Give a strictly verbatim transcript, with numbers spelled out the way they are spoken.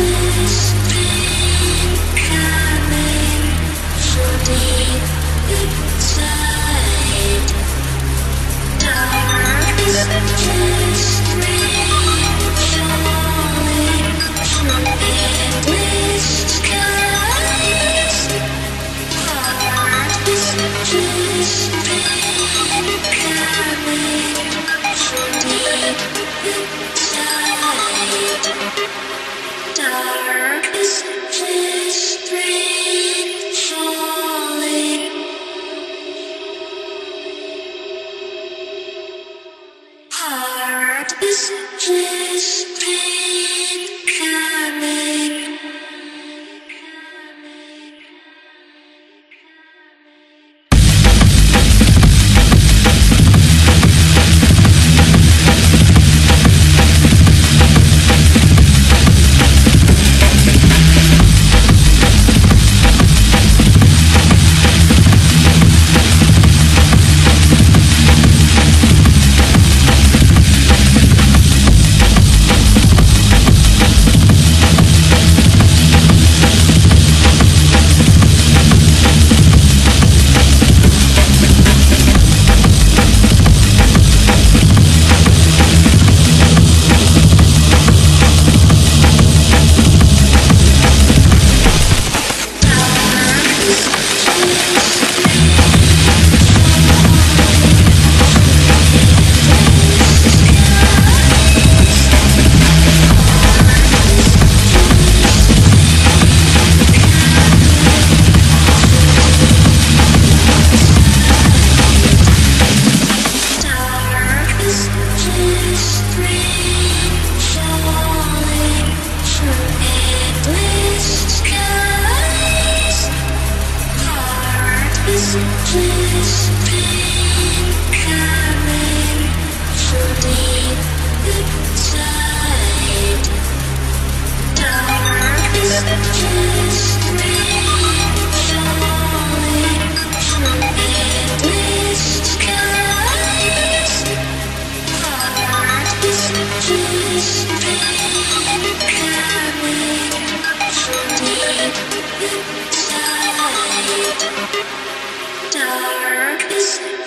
Dark is